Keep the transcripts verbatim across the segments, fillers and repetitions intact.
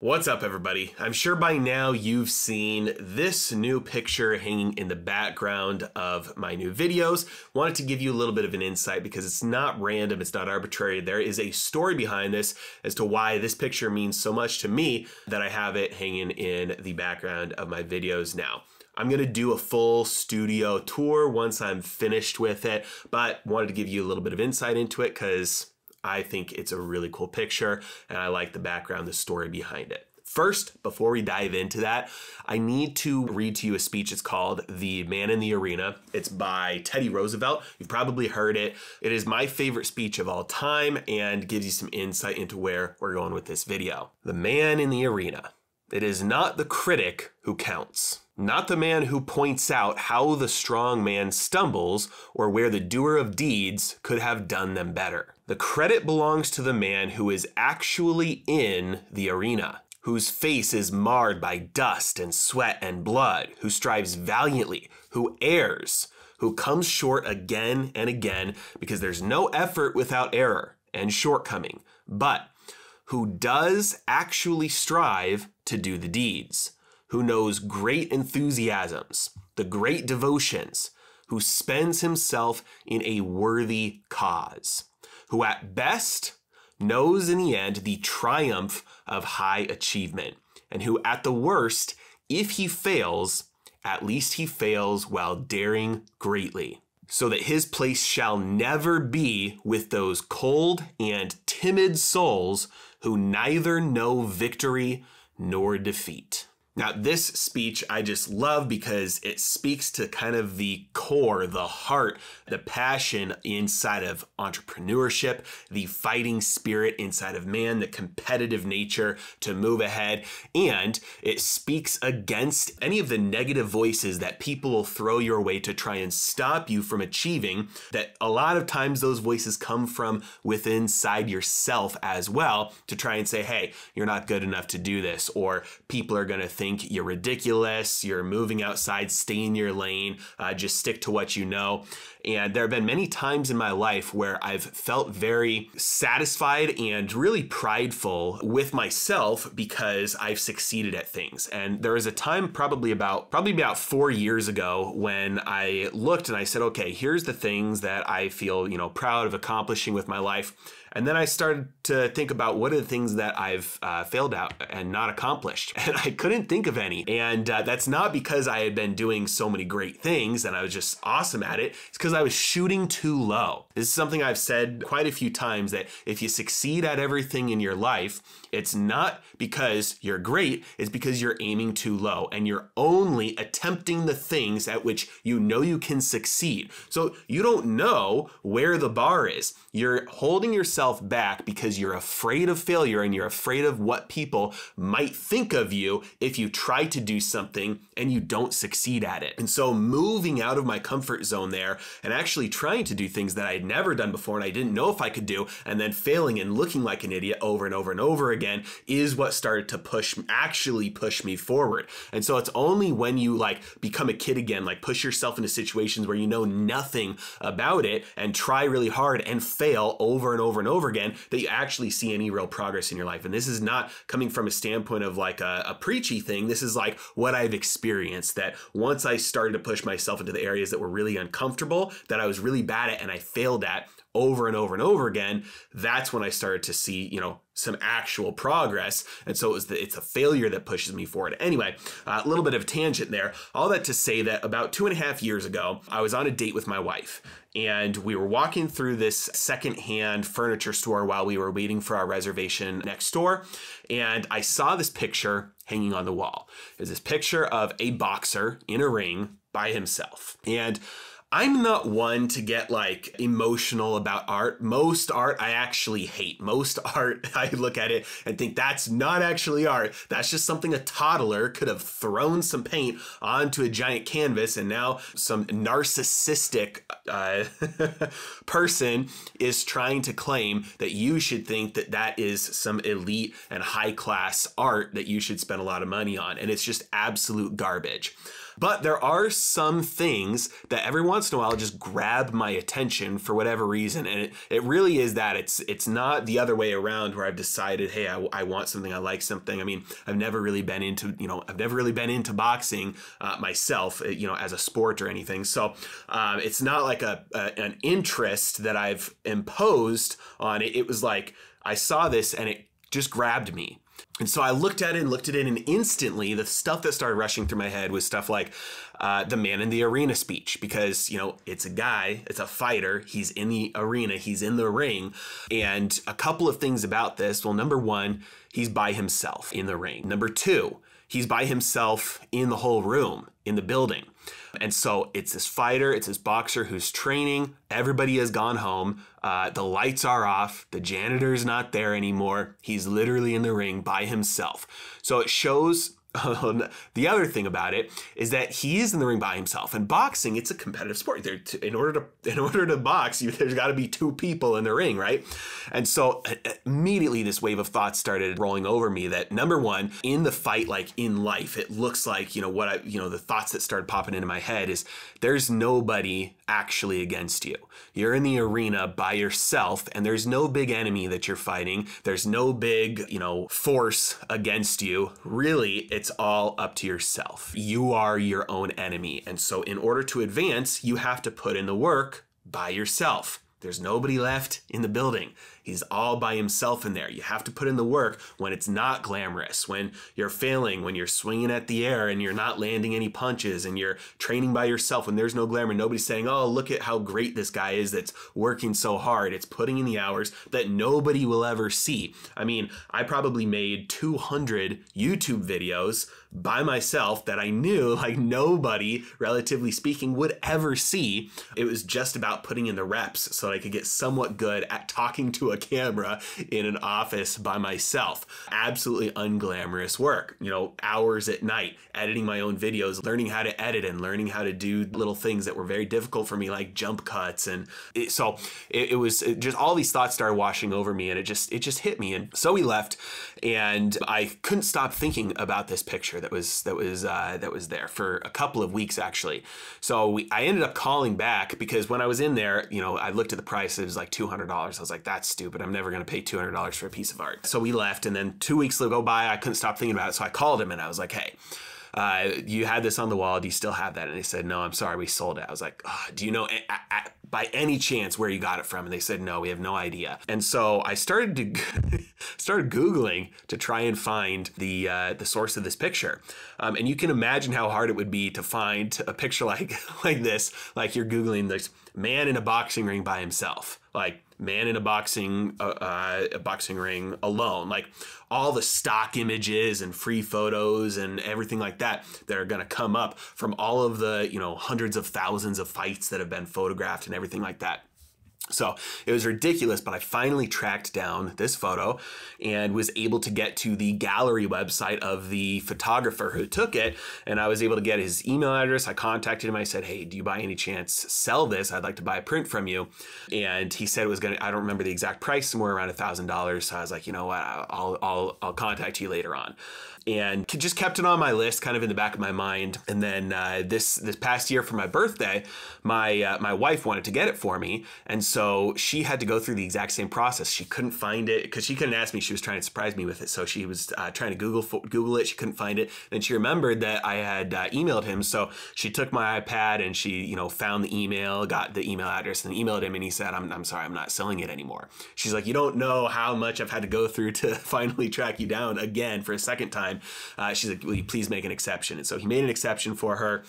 What's up, everybody? I'm sure by now you've seen this new picture hanging in the background of my new videos. Wanted to give you a little bit of an insight because it's not random, it's not arbitrary. There is a story behind this as to why this picture means so much to me that I have it hanging in the background of my videos now. I'm gonna do a full studio tour once I'm finished with it, but wanted to give you a little bit of insight into it because I think it's a really cool picture and I like the background, the story behind it. First, before we dive into that, I need to read to you a speech. It's called The Man in the Arena. It's by Teddy Roosevelt. You've probably heard it. It is my favorite speech of all time and gives you some insight into where we're going with this video. The man in the arena. It is not the critic who counts, not the man who points out how the strong man stumbles or where the doer of deeds could have done them better. The credit belongs to the man who is actually in the arena, whose face is marred by dust and sweat and blood, who strives valiantly, who errs, who comes short again and again, because there's no effort without error and shortcoming, but who does actually strive to do the deeds, who knows great enthusiasms, the great devotions, who spends himself in a worthy cause, who at best knows in the end the triumph of high achievement, and who at the worst, if he fails, at least he fails while daring greatly, so that his place shall never be with those cold and timid souls who neither know victory nor defeat. Now, this speech I just love because it speaks to kind of the core, the heart, the passion inside of entrepreneurship, the fighting spirit inside of man, the competitive nature to move ahead. And it speaks against any of the negative voices that people will throw your way to try and stop you from achieving, that a lot of times those voices come from within inside yourself as well, to try and say, hey, you're not good enough to do this, or people are going to think you're ridiculous, you're moving outside, stay in your lane, uh, just stick to what you know. And there have been many times in my life where I've felt very satisfied and really prideful with myself because I've succeeded at things. And there was a time probably about, probably about four years ago when I looked and I said, okay, here's the things that I feel, you know, proud of accomplishing with my life. And then I started to think about what are the things that I've uh, failed at and not accomplished. And I couldn't think of any. And uh, that's not because I had been doing so many great things and I was just awesome at it. It's because I was shooting too low. This is something I've said quite a few times, that if you succeed at everything in your life, it's not because you're great, it's because you're aiming too low and you're only attempting the things at which you know you can succeed. So you don't know where the bar is. You're holding yourself back because you're afraid of failure and you're afraid of what people might think of you if you try to do something and you don't succeed at it. And so moving out of my comfort zone there and actually trying to do things that I had never done before and I didn't know if I could do, and then failing and looking like an idiot over and over and over again, is what started to push, actually push me forward. And so it's only when you like become a kid again, like push yourself into situations where you know nothing about it and try really hard and fail over and over and over over again, that you actually see any real progress in your life. And this is not coming from a standpoint of like a, a preachy thing. This is like what I've experienced, that once I started to push myself into the areas that were really uncomfortable, that I was really bad at and I failed at over and over and over again, that's when I started to see, you know, some actual progress. And so it was the, it's a failure that pushes me forward. Anyway, a uh, little bit of tangent there. All that to say that about two and a half years ago, I was on a date with my wife and we were walking through this secondhand furniture store while we were waiting for our reservation next door. And I saw this picture hanging on the wall. It was this picture of a boxer in a ring by himself. And I'm not one to get like emotional about art. Most art I actually hate. Most art I look at it and think that's not actually art. That's just something a toddler could have thrown some paint onto a giant canvas, and now some narcissistic uh, person is trying to claim that you should think that that is some elite and high class art that you should spend a lot of money on. And it's just absolute garbage. But there are some things that every once in a while just grab my attention for whatever reason. And it, it really is that. It's it's not the other way around where I've decided, hey, I, I want something, I like something. I mean, I've never really been into, you know, I've never really been into boxing uh, myself, you know, as a sport or anything. So um, it's not like a, a an interest that I've imposed on it. It was like, I saw this and it just grabbed me. And so I looked at it and looked at it, and instantly the stuff that started rushing through my head was stuff like uh, the man in the arena speech, because, you know, it's a guy, it's a fighter, he's in the arena, he's in the ring. And a couple of things about this. Well, number one, he's by himself in the ring. Number two, he's by himself in the whole room, in the building. And so it's this fighter, it's this boxer who's training. Everybody has gone home. Uh, the lights are off. The janitor's not there anymore. He's literally in the ring by himself. So it shows. The other thing about it is that he is in the ring by himself. And boxing, it's a competitive sport. There, in order to in order to box, you, there's got to be two people in the ring, right? And so immediately this wave of thoughts started rolling over me. That number one, in the fight, like in life, it looks like, you know what I you know the thoughts that started popping into my head is there's nobody actually against you. You're in the arena by yourself, and there's no big enemy that you're fighting. There's no big you know force against you. Really, it's It's all up to yourself. You are your own enemy. And so in order to advance, you have to put in the work by yourself. There's nobody left in the building. He's all by himself in there. You have to put in the work when it's not glamorous, when you're failing, when you're swinging at the air and you're not landing any punches and you're training by yourself, when there's no glamour. Nobody's saying, oh, look at how great this guy is that's working so hard. It's putting in the hours that nobody will ever see. I mean, I probably made two hundred YouTube videos by myself that I knew like nobody, relatively speaking, would ever see. It was just about putting in the reps so that I could get somewhat good at talking to a camera in an office by myself. Absolutely unglamorous work, you know, hours at night, editing my own videos, learning how to edit and learning how to do little things that were very difficult for me, like jump cuts. And it, so it, it was it just all these thoughts started washing over me, and it just, it just hit me. And so we left, and I couldn't stop thinking about this picture that was, that was, uh, that was there for a couple of weeks, actually. So we, I ended up calling back, because when I was in there, you know, I looked at the price, it was like two hundred dollars. I was like, that's stupid. But I'm never going to pay two hundred dollars for a piece of art. So we left, and then two weeks go by. I couldn't stop thinking about it. So I called him and I was like, hey, uh, you had this on the wall. Do you still have that? And they said, no, I'm sorry, we sold it. I was like, oh, do you know I, I, by any chance where you got it from? And they said, no, we have no idea. And so I started to started Googling to try and find the uh, the source of this picture. Um, and you can imagine how hard it would be to find a picture like like this, like you're Googling this man in a boxing ring by himself, like man in a boxing uh, uh, a boxing ring alone, like all the stock images and free photos and everything like that that are going to come up from all of the, you know, hundreds of thousands of fights that have been photographed and everything like that. So it was ridiculous, but I finally tracked down this photo and was able to get to the gallery website of the photographer who took it. And I was able to get his email address. I contacted him. I said, hey, do you by any chance sell this? I'd like to buy a print from you. And he said it was going to, I don't remember the exact price, somewhere around a thousand dollars. So I was like, you know what, I'll, I'll, I'll contact you later on. And just kept it on my list, kind of in the back of my mind. And then uh, this this past year for my birthday, my uh, my wife wanted to get it for me, and so she had to go through the exact same process. She couldn't find it because she couldn't ask me. She was trying to surprise me with it, so she was uh, trying to Google Google it. She couldn't find it, and she remembered that I had uh, emailed him. So she took my iPad and she you know found the email, got the email address, and emailed him. And he said, I'm I'm sorry, I'm not selling it anymore. She's like, you don't know how much I've had to go through to finally track you down again for a second time. Uh, she's like, will you please make an exception? And so he made an exception for her,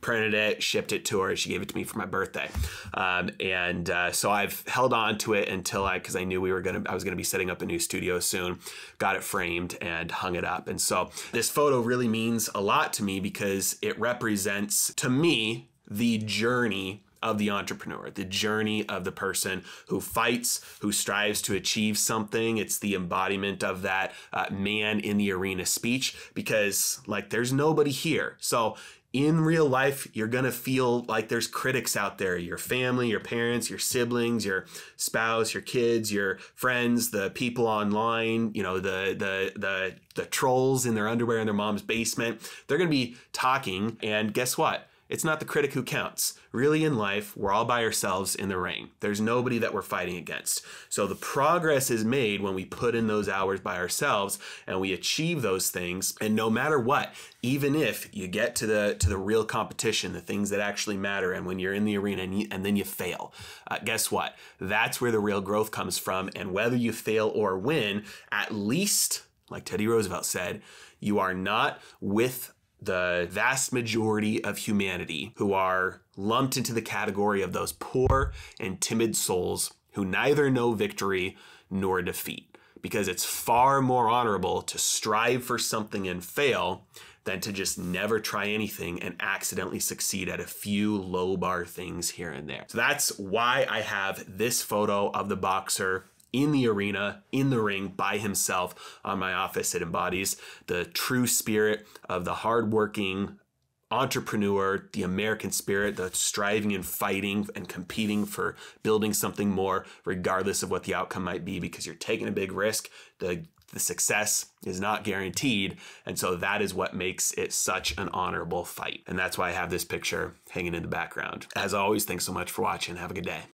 printed it, shipped it to her, and she gave it to me for my birthday. Um, and uh, so I've held on to it until I, because I knew we were gonna, I was gonna be setting up a new studio soon. Got it framed and hung it up. And so this photo really means a lot to me because it represents, to me, the journey of the entrepreneur, the journey of the person who fights, who strives to achieve something. It's the embodiment of that uh, man in the arena speech, because like there's nobody here. So in real life, you're going to feel like there's critics out there, your family, your parents, your siblings, your spouse, your kids, your friends, the people online, you know, the the the the trolls in their underwear in their mom's basement. They're going to be talking. And guess what? It's not the critic who counts. Really, in life, we're all by ourselves in the ring. There's nobody that we're fighting against. So the progress is made when we put in those hours by ourselves and we achieve those things. And no matter what, even if you get to the to the real competition, the things that actually matter, and when you're in the arena and, you, and then you fail, uh, guess what? That's where the real growth comes from. And whether you fail or win, at least, like Teddy Roosevelt said, you are not with the vast majority of humanity who are lumped into the category of those poor and timid souls who neither know victory nor defeat, because it's far more honorable to strive for something and fail than to just never try anything and accidentally succeed at a few low bar things here and there. So that's why I have this photo of the boxer in the arena, in the ring, by himself on my office. It embodies the true spirit of the hardworking entrepreneur, the American spirit, the striving and fighting and competing for building something more, regardless of what the outcome might be, because you're taking a big risk. The, the success is not guaranteed. And so that is what makes it such an honorable fight. And that's why I have this picture hanging in the background. As always, thanks so much for watching. Have a good day.